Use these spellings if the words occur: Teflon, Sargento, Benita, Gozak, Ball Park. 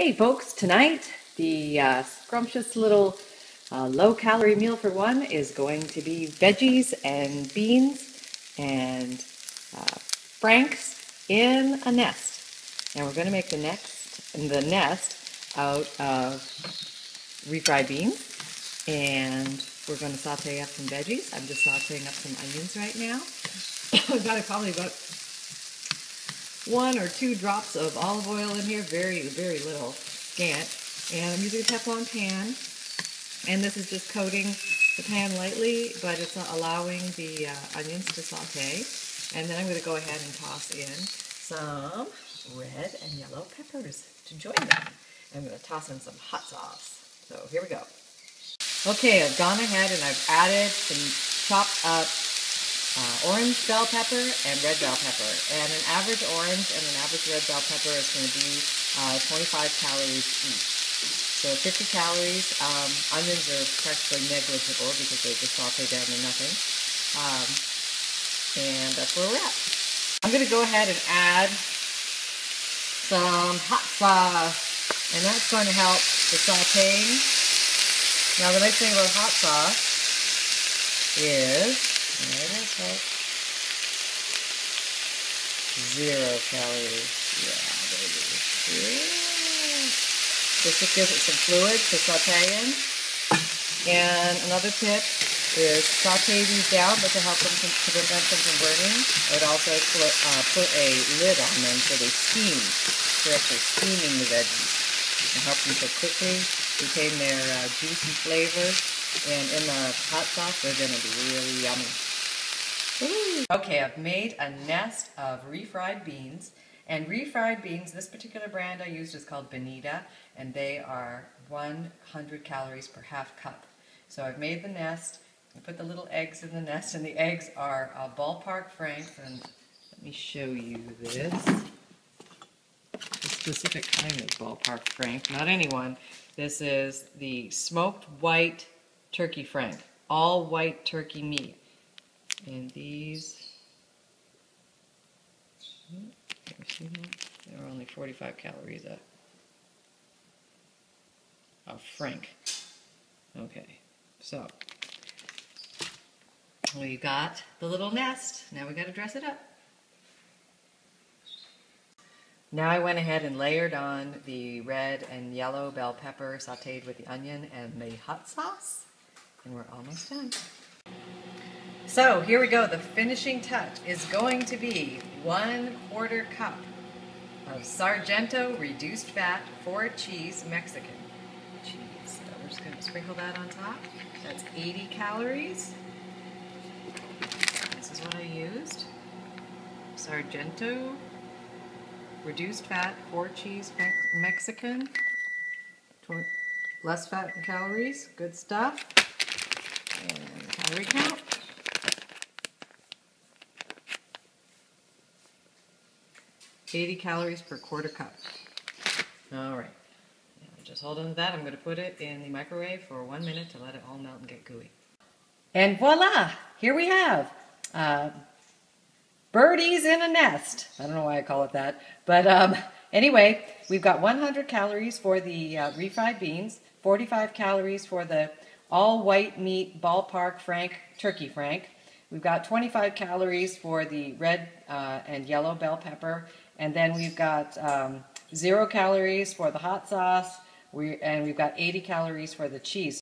Hey folks, tonight the scrumptious little low-calorie meal for one is going to be veggies and beans and franks in a nest. And we're going to make the nest out of refried beans, and we're going to saute up some veggies. I'm just sauteing up some onions right now. I've got probably about 1 or 2 drops of olive oil in here, very, very little, scant. And I'm using a Teflon pan, and this is just coating the pan lightly, but it's allowing the onions to saute. And then I'm going to go ahead and toss in some red and yellow peppers to join them. I'm going to toss in some hot sauce. So here we go. Okay, I've gone ahead and I've added some chopped up orange bell pepper and red bell pepper. And an average orange and an average red bell pepper is going to be 25 calories each. So 50 calories. Onions are practically negligible because they just saute down to nothing. And that's where we're at. I'm going to go ahead and add some hot sauce, and that's going to help the sauteing. Now the nice thing about hot sauce is, there it is, folks, 0 calories. Yeah, baby. Yeah. Just to give it some fluid to saute in. And another tip is saute these down, but to help them to prevent them from burning, I would also put a lid on them so they steam. They're actually steaming the veggies to help them cook quickly, retain their juicy flavor, and in the hot sauce they're going to be really yummy. Ooh. Okay, I've made a nest of refried beans, and refried beans, this particular brand I used is called Benita, and they are 100 calories per half cup. So I've made the nest. I put the little eggs in the nest, and the eggs are Ball Park franks. And let me show you this. A specific kind of Ball Park frank, not anyone. This is the smoked white turkey frank, all white turkey meat. And these, they're only 45 calories a frank. Okay, so. We got the little nest. Now we got to dress it up. Now I went ahead and layered on the red and yellow bell pepper sauteed with the onion and the hot sauce. And we're almost done. So here we go. The finishing touch is going to be 1/4 cup of Sargento reduced fat 4-cheese Mexican cheese. So we're just going to sprinkle that on top. That's 80 calories. This is what I used. Sargento reduced fat 4-cheese Mexican. Less fat and calories. Good stuff. And calorie count. "80 calories per 1/4 cup. All right. Now just hold on to that. I'm going to put it in the microwave for 1 minute to let it all melt and get gooey. And voila! Here we have birdies in a nest. I don't know why I call it that. But anyway, we've got 100 calories for the refried beans, 45 calories for the all-white meat Ball Park frank, turkey frank. We've got 25 calories for the red and yellow bell pepper. And then we've got 0 calories for the hot sauce. And we've got 80 calories for the cheese.